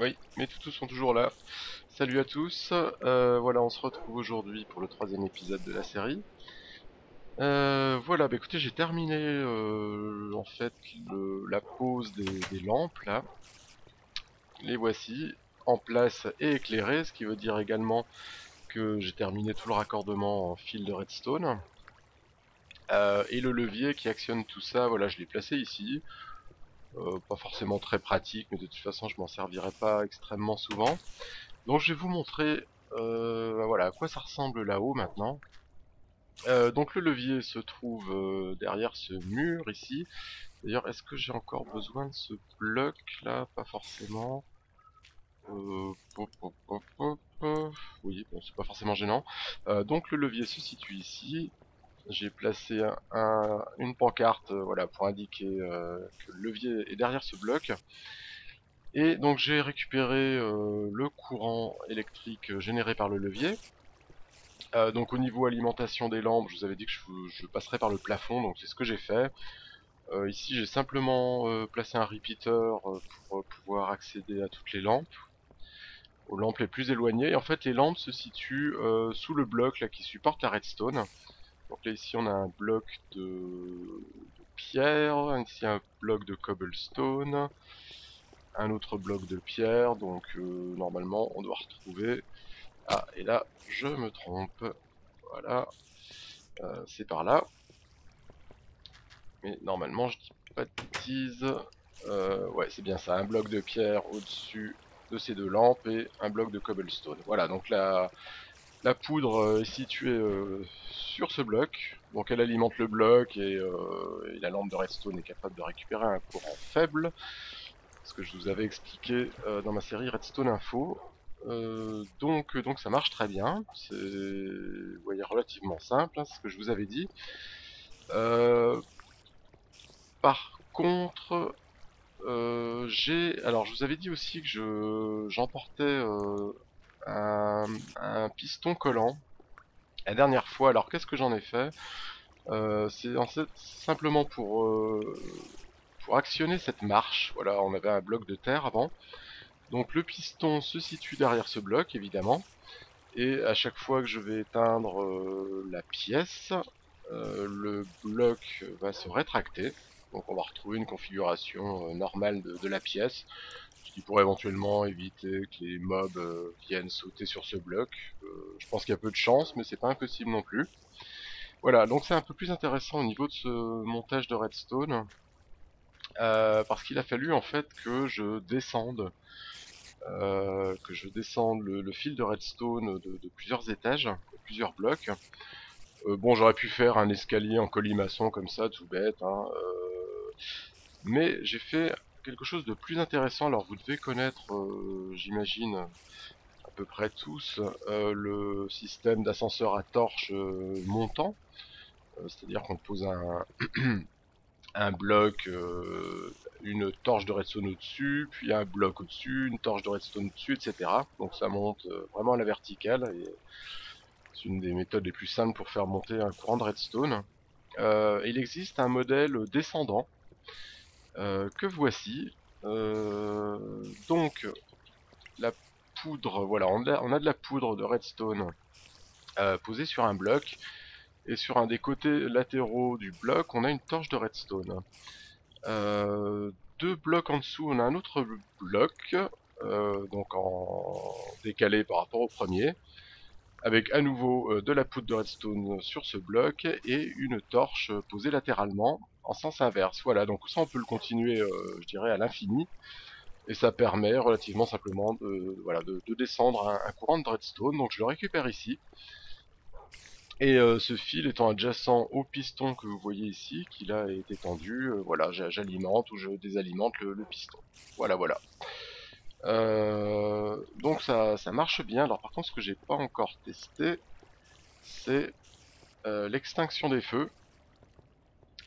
Oui, mes toutous sont toujours là. Salut à tous, voilà, on se retrouve aujourd'hui pour le troisième épisode de la série. Voilà, bah écoutez, j'ai terminé en fait la pose des lampes là. Les voici en place et éclairées, ce qui veut dire également que j'ai terminé tout le raccordement en fil de redstone. Et le levier qui actionne tout ça, voilà, je l'ai placé ici. Pas forcément très pratique, mais de toute façon je m'en servirai pas extrêmement souvent. Donc je vais vous montrer voilà, à quoi ça ressemble là-haut maintenant. Donc le levier se trouve derrière ce mur ici. D'ailleurs, est-ce que j'ai encore besoin de ce bloc là? Pas forcément. Oui, bon, c'est pas forcément gênant. Donc le levier se situe ici. J'ai placé une pancarte, voilà, pour indiquer que le levier est derrière ce bloc. Et donc j'ai récupéré le courant électrique généré par le levier. Donc au niveau alimentation des lampes, je vous avais dit que je passerais par le plafond, donc c'est ce que j'ai fait. Ici j'ai simplement placé un repeater pour pouvoir accéder à toutes les lampes, aux lampes les plus éloignées. Et en fait les lampes se situent sous le bloc là, qui supporte la redstone. Donc là ici on a un bloc de pierre, ici un bloc de cobblestone, un autre bloc de pierre, donc normalement on doit retrouver... Ah, et là, je me trompe. Voilà. C'est par là. Mais normalement, je dis pas de bêtises. Ouais, c'est bien ça. Un bloc de pierre au-dessus de ces deux lampes et un bloc de cobblestone. Voilà, donc la poudre est située sur ce bloc. Donc elle alimente le bloc et la lampe de redstone est capable de récupérer un courant faible. Ce que je vous avais expliqué dans ma série Redstone Info. Donc ça marche très bien, c'est, vous voyez, relativement simple, hein, c'est ce que je vous avais dit. Par contre, alors je vous avais dit aussi que j'emportais un piston collant la dernière fois. Alors qu'est-ce que j'en ai fait? C'est en fait simplement pour actionner cette marche. Voilà, on avait un bloc de terre avant. Donc le piston se situe derrière ce bloc, évidemment, et à chaque fois que je vais éteindre la pièce, le bloc va se rétracter. Donc on va retrouver une configuration normale de la pièce, ce qui pourrait éventuellement éviter que les mobs viennent sauter sur ce bloc. Je pense qu'il y a peu de chance, mais c'est pas impossible non plus. Voilà, donc c'est un peu plus intéressant au niveau de ce montage de redstone, parce qu'il a fallu en fait que je descende le fil de redstone de plusieurs étages, de plusieurs blocs. Bon, j'aurais pu faire un escalier en colimaçon comme ça, tout bête, hein, mais j'ai fait quelque chose de plus intéressant. Alors vous devez connaître, j'imagine, à peu près tous, le système d'ascenseur à torche montant, c'est-à-dire qu'on pose un bloc, une torche de redstone au-dessus, puis un bloc au-dessus, une torche de redstone au-dessus, etc. Donc ça monte vraiment à la verticale, et c'est une des méthodes les plus simples pour faire monter un courant de redstone. Il existe un modèle descendant, que voici. Donc la poudre, voilà, on a de la poudre de redstone posée sur un bloc, et sur un des côtés latéraux du bloc, on a une torche de redstone. Deux blocs en dessous, on a un autre bloc, donc en décalé par rapport au premier, avec à nouveau de la poudre de redstone sur ce bloc, et une torche posée latéralement, en sens inverse. Voilà, donc ça on peut le continuer, je dirais, à l'infini, et ça permet relativement simplement voilà, de descendre un courant de redstone. Donc je le récupère ici. Et ce fil étant adjacent au piston que vous voyez ici, qui là est étendu, voilà, j'alimente ou je désalimente le piston. Voilà, voilà. Donc ça marche bien. Alors par contre, ce que j'ai pas encore testé, c'est l'extinction des feux.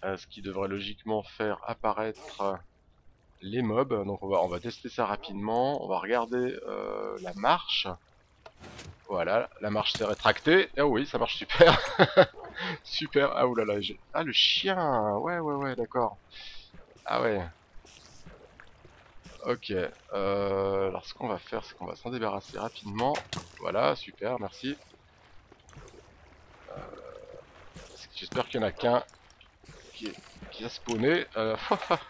Ce qui devrait logiquement faire apparaître les mobs. Donc on va tester ça rapidement. On va regarder la marche. Voilà, la marche s'est rétractée. Ah oui, ça marche super. Super. Ah oulala, j'ai... Ah le chien. Ouais, d'accord. Ah ouais. Ok. Alors ce qu'on va faire, c'est qu'on va s'en débarrasser rapidement. Voilà, super, merci. J'espère qu'il n'y en a qu'un qui a spawné.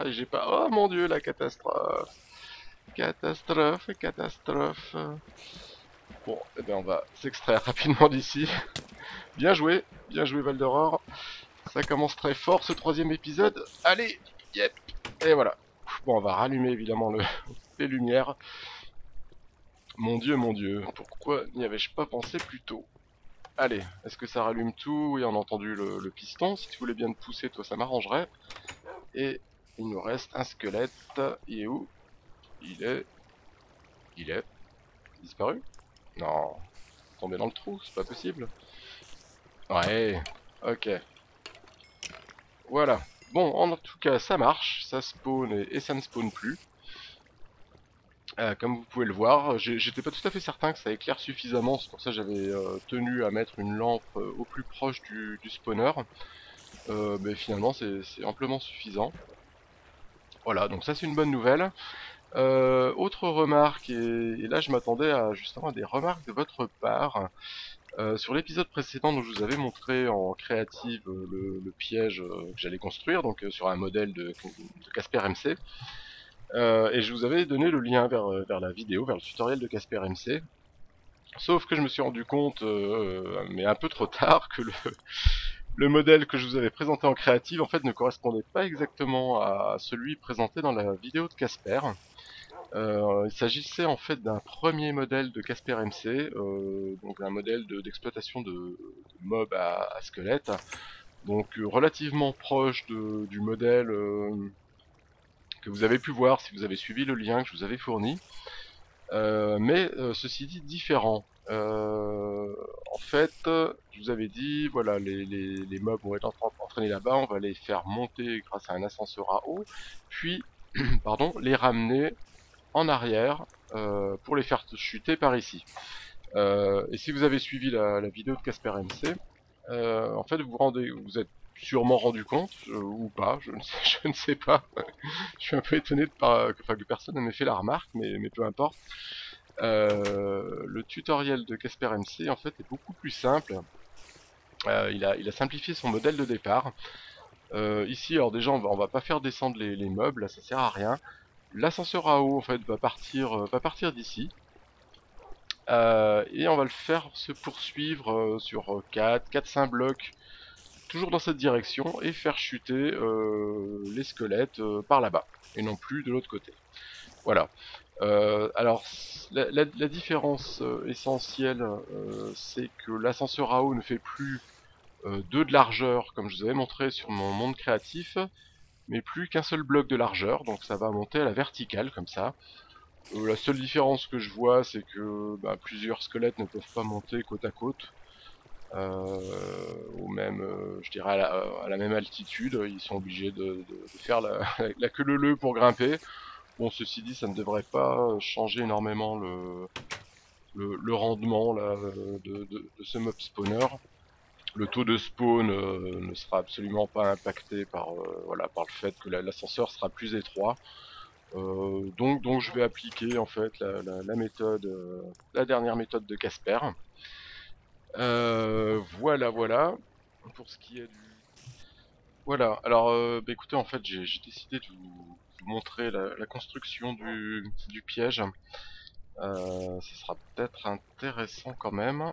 J'ai pas... Oh mon dieu, la catastrophe. Catastrophe. Bon, eh ben on va s'extraire rapidement d'ici. Bien joué Valdoror. Ça commence très fort ce troisième épisode. Allez, yep. Et voilà. Bon, on va rallumer évidemment les lumières. Mon dieu, pourquoi n'y avais-je pas pensé plus tôt? Allez, est-ce que ça rallume tout? Oui, on a entendu le piston. Si tu voulais bien te pousser, toi, ça m'arrangerait. Et il nous reste un squelette. Il est où? Il est disparu? Non. Tombé dans le trou, c'est pas possible. Ouais, ok. Voilà. Bon, en tout cas, ça marche. Ça spawn et ça ne spawn plus. Comme vous pouvez le voir, j'étais pas tout à fait certain que ça éclaire suffisamment, c'est pour ça que j'avais tenu à mettre une lampe au plus proche du spawner. Mais finalement c'est amplement suffisant. Voilà, donc ça c'est une bonne nouvelle. Autre remarque, et là je m'attendais à justement à des remarques de votre part. Sur l'épisode précédent dont je vous avais montré en créative le piège que j'allais construire, donc sur un modèle de KaspersMC. Et je vous avais donné le lien vers la vidéo, vers le tutoriel de KaspersMC. Sauf que je me suis rendu compte, mais un peu trop tard, que le modèle que je vous avais présenté en créative en fait ne correspondait pas exactement à celui présenté dans la vidéo de Kasper. Il s'agissait en fait d'un premier modèle de KaspersMC, donc un modèle d'exploitation de mobs à squelette, donc relativement proche du modèle... que vous avez pu voir si vous avez suivi le lien que je vous avais fourni, mais ceci dit différent. En fait, je vous avais dit, voilà, les mobs vont être entraînés là-bas, on va les faire monter grâce à un ascenseur à eau, puis pardon, les ramener en arrière pour les faire chuter par ici. Et si vous avez suivi la vidéo de KaspersMC, en fait vous êtes sûrement rendu compte, ou pas, je ne sais pas. Je suis un peu étonné que personne n'ait fait la remarque, mais peu importe. Le tutoriel de KaspersMC en fait est beaucoup plus simple. Il a simplifié son modèle de départ. Ici, alors déjà on va pas faire descendre les meubles, là, ça sert à rien. L'ascenseur à eau en fait va partir d'ici. Et on va le faire se poursuivre sur 4-5 blocs. Toujours dans cette direction et faire chuter les squelettes par là-bas et non plus de l'autre côté. Voilà. Alors la différence essentielle, c'est que l'ascenseur à eau ne fait plus 2 de largeur comme je vous avais montré sur mon monde créatif, mais plus qu'un seul bloc de largeur, donc ça va monter à la verticale comme ça. La seule différence que je vois, c'est que plusieurs squelettes ne peuvent pas monter côte à côte. Ou même je dirais à la même altitude, ils sont obligés de faire la queue leu pour grimper. Bon, ceci dit, ça ne devrait pas changer énormément le rendement là, de ce mob spawner. Le taux de spawn ne sera absolument pas impacté par le fait que l'ascenseur sera plus étroit. Donc je vais appliquer en fait la méthode, la dernière méthode de Kasper. Voilà pour ce qui est du... Voilà, alors écoutez, en fait j'ai décidé de vous montrer la construction du piège. Ça sera peut-être intéressant quand même.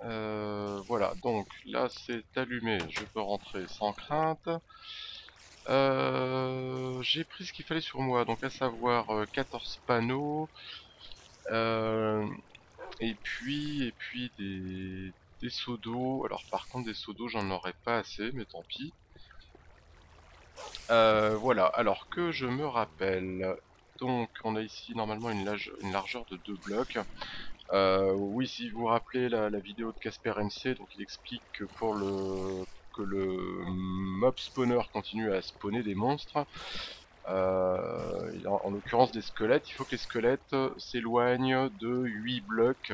Voilà, donc là c'est allumé, je peux rentrer sans crainte. J'ai pris ce qu'il fallait sur moi, donc à savoir 14 panneaux. Et puis des seaux d'eau. Alors par contre des seaux d'eau j'en aurais pas assez, mais tant pis. Voilà, alors que je me rappelle, donc on a ici normalement une largeur de 2 blocs. Oui, si vous vous rappelez la vidéo de KaspersMC, donc il explique que que le mob spawner continue à spawner des monstres. En l'occurrence des squelettes, il faut que les squelettes s'éloignent de 8 blocs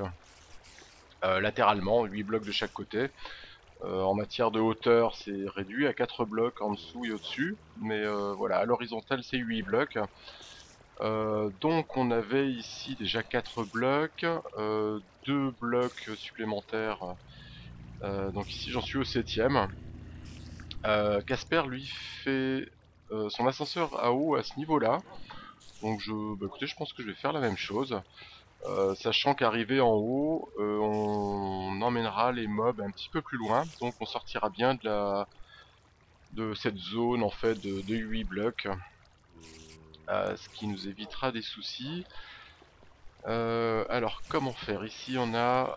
latéralement, 8 blocs de chaque côté. En matière de hauteur, c'est réduit à 4 blocs en dessous et au-dessus, mais voilà, à l'horizontale, c'est 8 blocs. Donc on avait ici déjà 4 blocs, 2 blocs supplémentaires, donc ici j'en suis au 7ème. Kasper lui fait son ascenseur à eau à ce niveau là, donc écoutez, je pense que je vais faire la même chose, sachant qu'arrivé en haut, on emmènera les mobs un petit peu plus loin, donc on sortira bien de cette zone en fait de 8 blocs. Ce qui nous évitera des soucis. Alors comment faire? Ici on a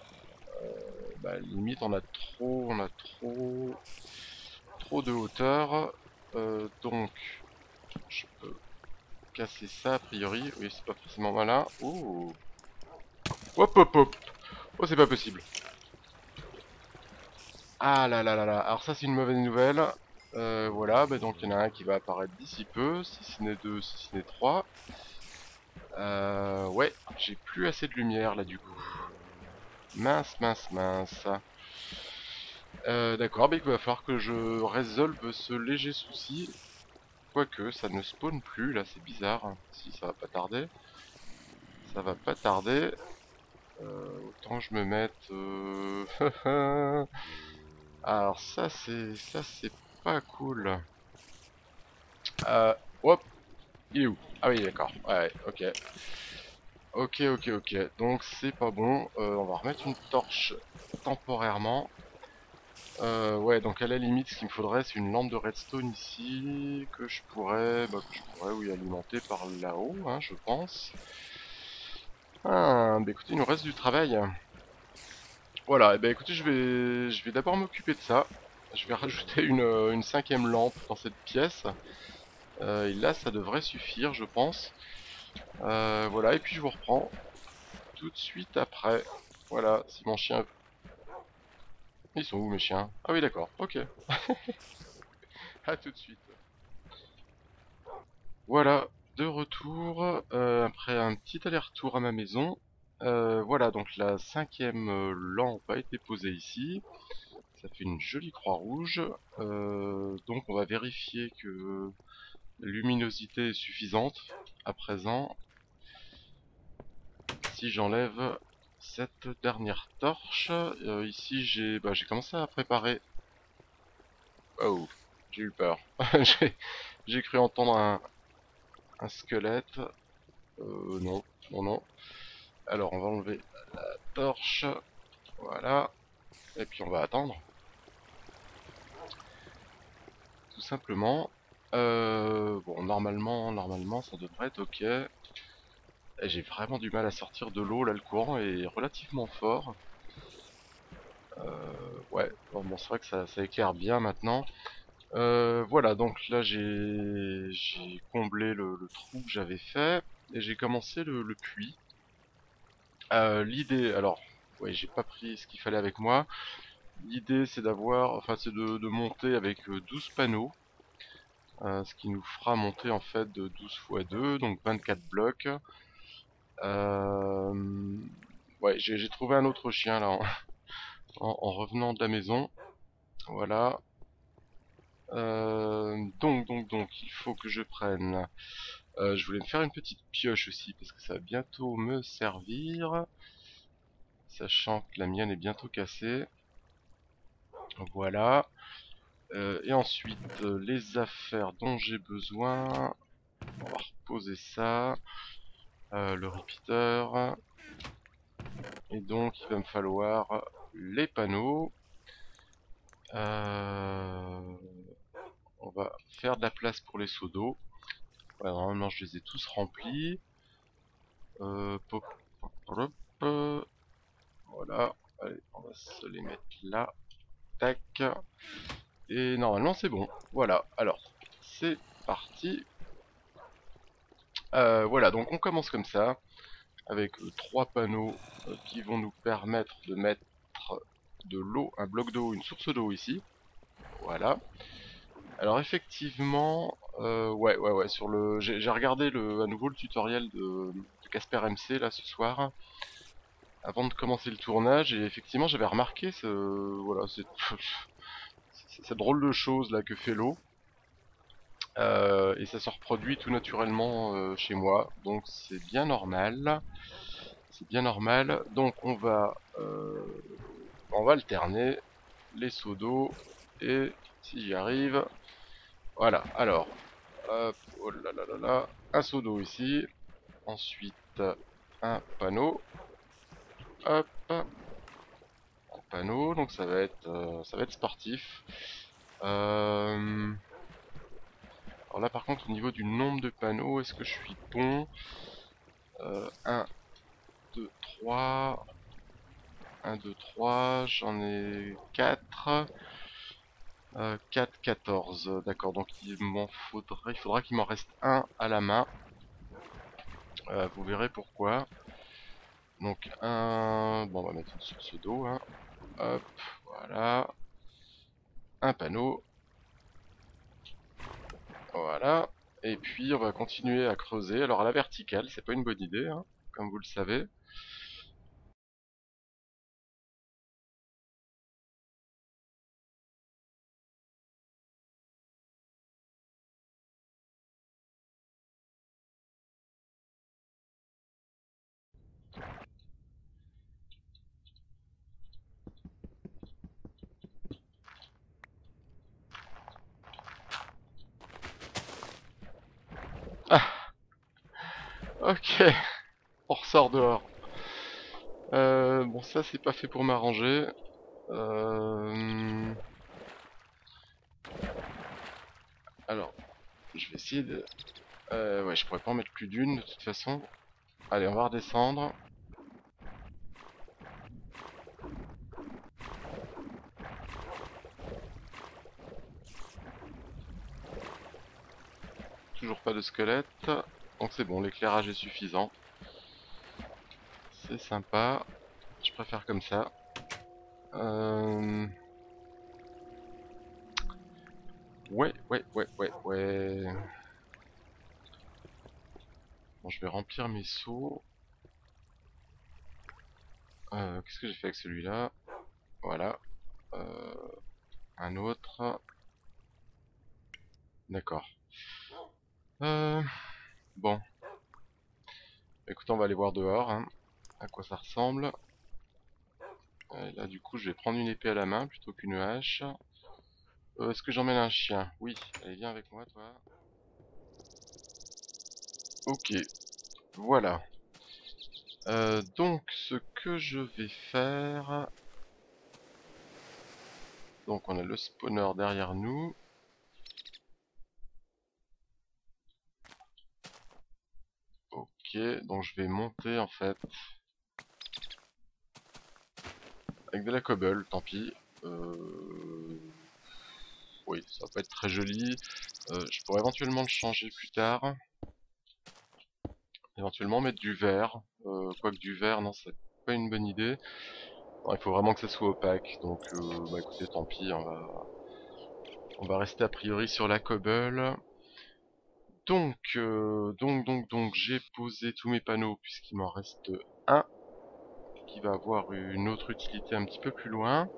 limite on a trop de hauteur, donc je peux casser ça a priori. Oui, c'est pas forcément malin. Oh, hop hop hop. Oh, c'est pas possible. Ah là là là là. Alors ça c'est une mauvaise nouvelle. Voilà, donc il y en a un qui va apparaître d'ici peu, si ce n'est 2, si ce n'est 3. Ouais, j'ai plus assez de lumière là du coup. Mince, mince, mince. D'accord, il va falloir que je résolve ce léger souci. Quoique, ça ne spawn plus, là c'est bizarre. Si, ça va pas tarder. Ça va pas tarder. Autant je me mette... Alors ça c'est pas cool. Hop, il est où? Ah oui, d'accord. Ouais, ok. Ok. Donc c'est pas bon. On va remettre une torche temporairement. Ouais, donc à la limite, ce qu'il me faudrait, c'est une lampe de redstone ici que je pourrais, oui, alimenter par là-haut, hein, je pense. Ah, écoutez, il nous reste du travail. Voilà. Écoutez, je vais d'abord m'occuper de ça. Je vais rajouter une 5ème lampe dans cette pièce. Et là, ça devrait suffire, je pense. Voilà, et puis je vous reprends tout de suite après. Voilà, si mon chien... Ils sont où mes chiens? Ah oui, d'accord, ok. A tout de suite. Voilà, de retour. Après un petit aller-retour à ma maison. Voilà, donc la 5ème lampe a été posée ici. Ça fait une jolie croix rouge, donc on va vérifier que la luminosité est suffisante à présent. Si j'enlève cette dernière torche, ici j'ai commencé à préparer... Oh, j'ai eu peur, j'ai cru entendre un squelette, non. Alors on va enlever la torche, voilà, et puis on va attendre. Tout simplement. Bon, normalement ça devrait être ok. J'ai vraiment du mal à sortir de l'eau, là le courant est relativement fort. Ouais, bon, c'est vrai que ça éclaire bien maintenant. Voilà, donc là j'ai comblé le trou que j'avais fait. Et j'ai commencé le puits. L'idée, alors... Ouais, j'ai pas pris ce qu'il fallait avec moi. L'idée c'est d'avoir, de monter avec 12 panneaux. Ce qui nous fera monter en fait de 12 × 2, donc 24 blocs. Ouais, j'ai trouvé un autre chien là en revenant de la maison. Voilà. Donc il faut que je prenne... je voulais me faire une petite pioche aussi parce que ça va bientôt me servir. Sachant que la mienne est bientôt cassée. Voilà. Et ensuite, les affaires dont j'ai besoin. On va reposer ça. Le repeater. Et donc, il va me falloir les panneaux. On va faire de la place pour les seaux d'eau. Voilà, normalement, je les ai tous remplis. Voilà, allez, on va se les mettre là, tac, et normalement c'est bon, voilà, alors, c'est parti. Voilà, donc on commence comme ça, avec 3 panneaux qui vont nous permettre de mettre de l'eau, un bloc d'eau, une source d'eau ici, voilà, Alors effectivement, ouais, sur le, j'ai regardé à nouveau le tutoriel de KaspersMC là ce soir, avant de commencer le tournage, et effectivement j'avais remarqué voilà, cette drôle de chose là que fait l'eau, et ça se reproduit tout naturellement chez moi, donc c'est bien normal, donc on va alterner les seaux d'eau, et si j'y arrive, voilà, alors, hop, oh là là là là, un seau d'eau ici, ensuite un panneau, hop, un panneau, donc ça va être sportif. Alors là par contre au niveau du nombre de panneaux, est-ce que je suis bon? 1, 2, 3, 1, 2, 3, j'en ai 4. 4, 14, d'accord, donc il faudra qu'il m'en reste un à la main, vous verrez pourquoi. Donc un, bon on va mettre une source d'eau, hein. Hop, voilà, un panneau, voilà, et puis on va continuer à creuser, alors à la verticale, c'est pas une bonne idée, hein, comme vous le savez. Ok, on ressort dehors. Bon, ça c'est pas fait pour m'arranger. Alors, je vais essayer de... ouais, je pourrais pas en mettre plus d'une de toute façon. Allez, on va redescendre. Toujours pas de squelette. Donc c'est bon, l'éclairage est suffisant. C'est sympa. Je préfère comme ça. Ouais. Bon, je vais remplir mes seaux. Qu'est-ce que j'ai fait avec celui-là? Voilà. Un autre. D'accord. Bon, écoutez, on va aller voir dehors, hein, à quoi ça ressemble. Et là, du coup, je vais prendre une épée à la main plutôt qu'une hache. Est-ce que j'emmène un chien? Oui, allez, viens avec moi, toi. Ok, voilà. Donc, ce que je vais faire... Donc, on a le spawner derrière nous. Donc je vais monter en fait avec de la cobble, tant pis. Oui, ça va pas être très joli. Je pourrais éventuellement le changer plus tard. Éventuellement mettre du verre. Quoique du verre, non, c'est pas une bonne idée. Non, il faut vraiment que ça soit opaque. Donc bah écoutez, tant pis, on va rester a priori sur la cobble. Donc j'ai posé tous mes panneaux puisqu'il m'en reste un qui va avoir une autre utilité un petit peu plus loin.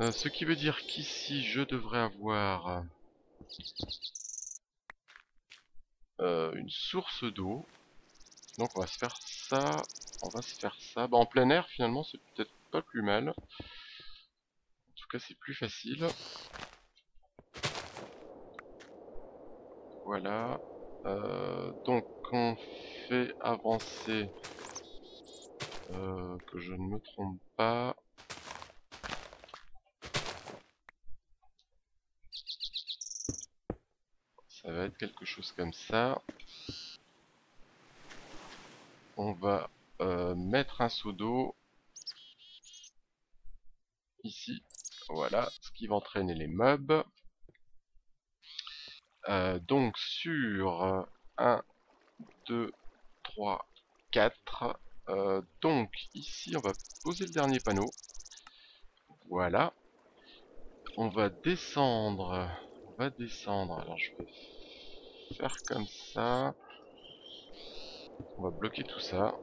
Ce qui veut dire qu'ici je devrais avoir une source d'eau. Donc on va se faire ça, Bah, en plein air finalement c'est peut-être pas plus mal. En tout cas c'est plus facile. Voilà, donc on fait avancer, que je ne me trompe pas. Ça va être quelque chose comme ça. On va mettre un seau d'eau ici, voilà, ce qui va entraîner les mobs. Donc sur 1, 2, 3, 4, donc ici on va poser le dernier panneau, voilà, on va descendre va descendre. Alors je vais faire comme ça. On va bloquer tout ça.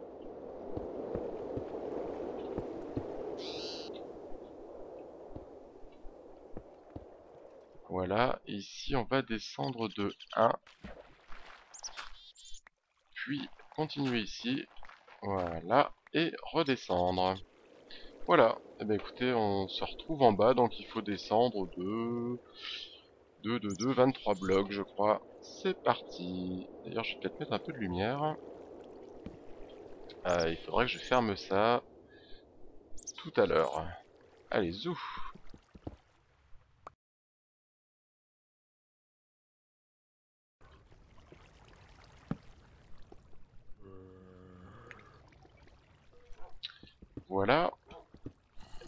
Voilà, et ici on va descendre de 1. Puis continuer ici. Voilà, et redescendre. Voilà, et bien écoutez, on se retrouve en bas, donc il faut descendre de... 23 blocs je crois. C'est parti. D'ailleurs je vais peut-être mettre un peu de lumière. Il faudrait que je ferme ça tout à l'heure. Allez, zou. Voilà.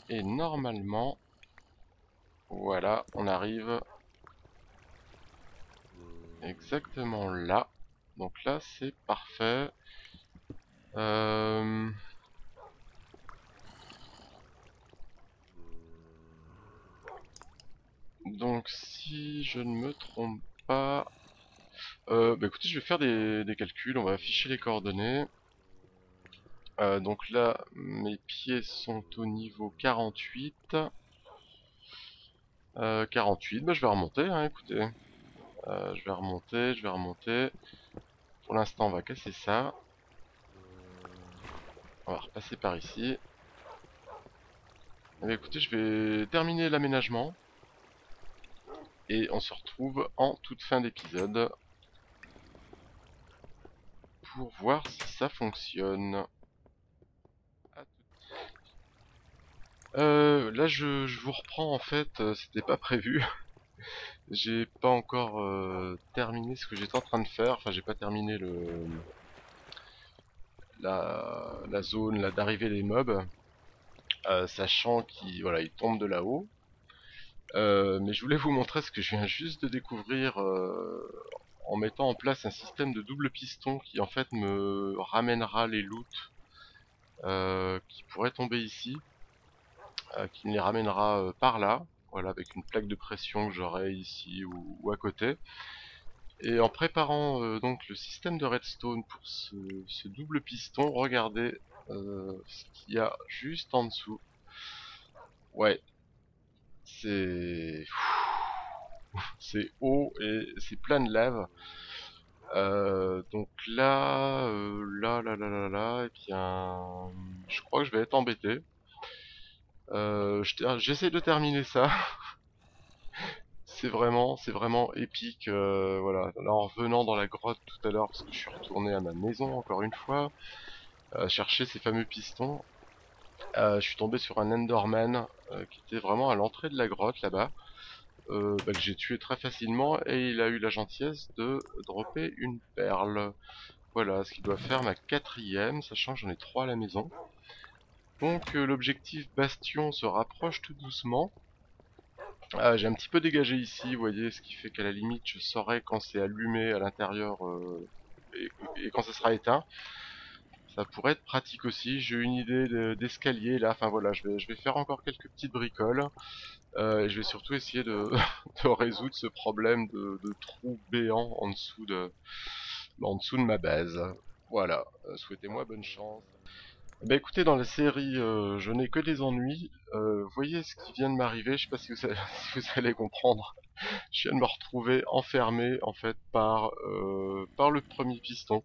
Et normalement... Voilà, on arrive... exactement là. Donc là, c'est parfait. Donc si je ne me trompe pas... bah écoutez, je vais faire des calculs, on va afficher les coordonnées. Donc là, mes pieds sont au niveau 48. 48, bah je vais remonter, hein, écoutez. Je vais remonter, Pour l'instant, on va casser ça. On va repasser par ici. Et écoutez, je vais terminer l'aménagement. Et on se retrouve en toute fin d'épisode. Pour voir si ça fonctionne. Là, je vous reprends en fait. C'était pas prévu. J'ai pas encore terminé ce que j'étais en train de faire. Enfin, j'ai pas terminé le... La zone là d'arrivée des mobs, sachant qu'ils voilà, ils tombent de là-haut. Mais je voulais vous montrer ce que je viens juste de découvrir en mettant en place un système de double piston qui en fait me ramènera les loots qui pourraient tomber ici, qui me les ramènera par là, voilà, avec une plaque de pression que j'aurai ici ou à côté. Et en préparant donc le système de redstone pour ce double piston, regardez ce qu'il y a juste en dessous. Ouais, c'est haut et c'est plein de lave. Donc là, là, et bien, je crois que je vais être embêté. J'essaie de terminer ça. C'est vraiment épique, voilà. Alors, en revenant dans la grotte tout à l'heure, parce que je suis retourné à ma maison encore une fois, chercher ces fameux pistons, je suis tombé sur un Enderman qui était vraiment à l'entrée de la grotte là-bas, que j'ai tué très facilement, et il a eu la gentillesse de dropper une perle. Voilà, ce qui doit faire ma 4e, sachant que j'en ai 3 à la maison. Donc l'objectif bastion se rapproche tout doucement. J'ai un petit peu dégagé ici, vous voyez, ce qui fait qu'à la limite je saurai quand c'est allumé à l'intérieur et quand ça sera éteint. Ça pourrait être pratique aussi. J'ai une idée d'escalier là, enfin voilà, je vais faire encore quelques petites bricoles. Et je vais surtout essayer de résoudre ce problème de trou béant en dessous de ma base. Voilà, souhaitez-moi bonne chance. Bah écoutez, dans la série je n'ai que des ennuis, voyez ce qui vient de m'arriver, je sais pas si vous allez comprendre. Je viens de me retrouver enfermé en fait par le premier piston.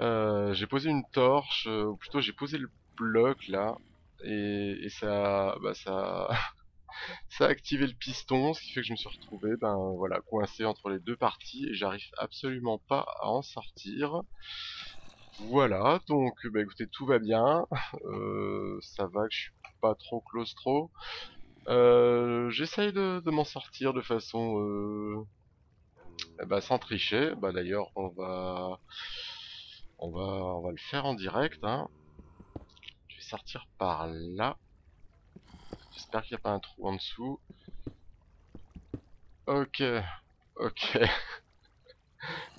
J'ai posé une torche, ou plutôt j'ai posé le bloc là, et ça a activé le piston, ce qui fait que je me suis retrouvé voilà, coincé entre les deux parties et j'arrive absolument pas à en sortir. Voilà, donc bah écoutez, tout va bien, ça va, que je suis pas trop claustro. J'essaye de m'en sortir de façon sans tricher. Bah d'ailleurs on va le faire en direct, hein. Je vais sortir par là. J'espère qu'il n'y a pas un trou en dessous. Ok.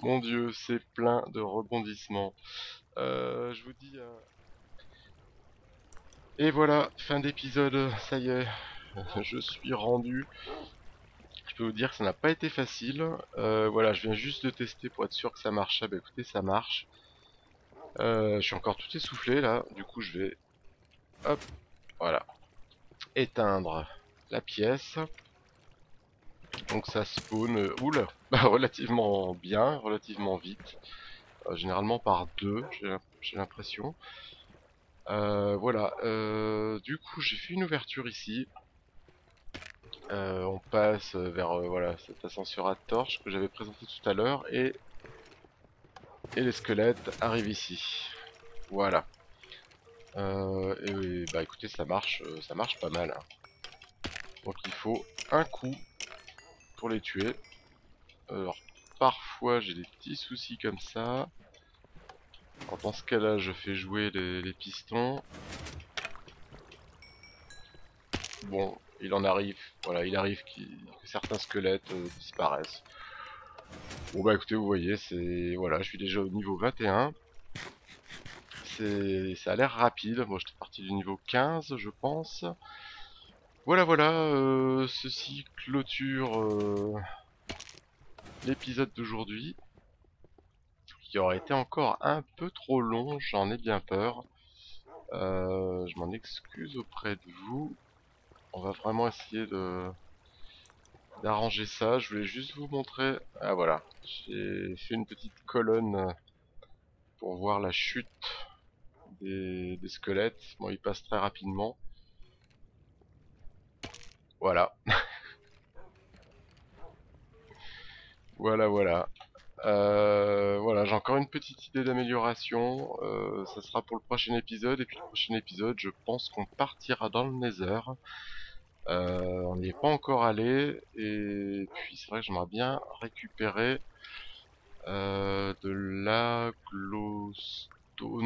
Mon dieu, c'est plein de rebondissements. Je vous dis... Et voilà, fin d'épisode, ça y est, je suis rendu. Je peux vous dire que ça n'a pas été facile. Voilà, je viens juste de tester pour être sûr que ça marche. Ah bah écoutez, ça marche. Je suis encore tout essoufflé là, du coup je vais, hop, voilà, éteindre la pièce. Donc ça spawn, oula, bah, relativement bien, relativement vite, généralement par deux, j'ai l'impression. Voilà, du coup j'ai fait une ouverture ici. On passe vers voilà, cet ascenseur à torche que j'avais présenté tout à l'heure, et les squelettes arrivent ici. Voilà. Et bah écoutez, ça marche pas mal. Hein. Donc il faut un coup pour les tuer. Alors parfois j'ai des petits soucis comme ça. Alors, dans ce cas-là, je fais jouer les pistons. Bon, il en arrive. Voilà, il arrive que certains squelettes disparaissent. Bon bah écoutez, vous voyez, c'est voilà, je suis déjà au niveau 21. Ça a l'air rapide. Moi j'étais parti du niveau 15, je pense. Voilà, voilà. Ceci clôture l'épisode d'aujourd'hui, qui aurait été encore un peu trop long. J'en ai bien peur. Je m'en excuse auprès de vous. On va vraiment essayer d'arranger ça. Je voulais juste vous montrer. Ah voilà, j'ai fait une petite colonne pour voir la chute des squelettes. Bon, ils passent très rapidement. Voilà. Voilà, voilà. Voilà, j'ai encore une petite idée d'amélioration. Ça sera pour le prochain épisode. Et puis le prochain épisode, je pense qu'on partira dans le Nether. On n'y est pas encore allé, et puis c'est vrai que j'aimerais bien récupérer de la glowstone,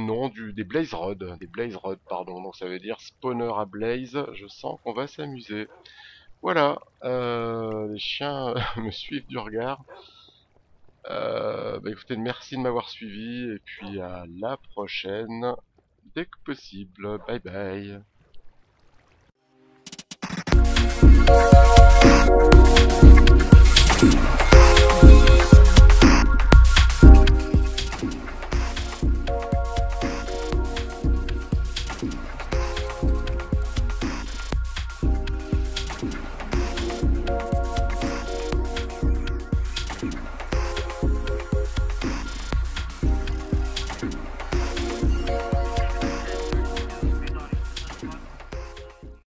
non, des Blaze Rod, pardon, donc ça veut dire spawner à blaze. Je sens qu'on va s'amuser. Voilà, les chiens me suivent du regard. Bah écoutez, merci de m'avoir suivi, et puis à la prochaine, dès que possible, bye bye.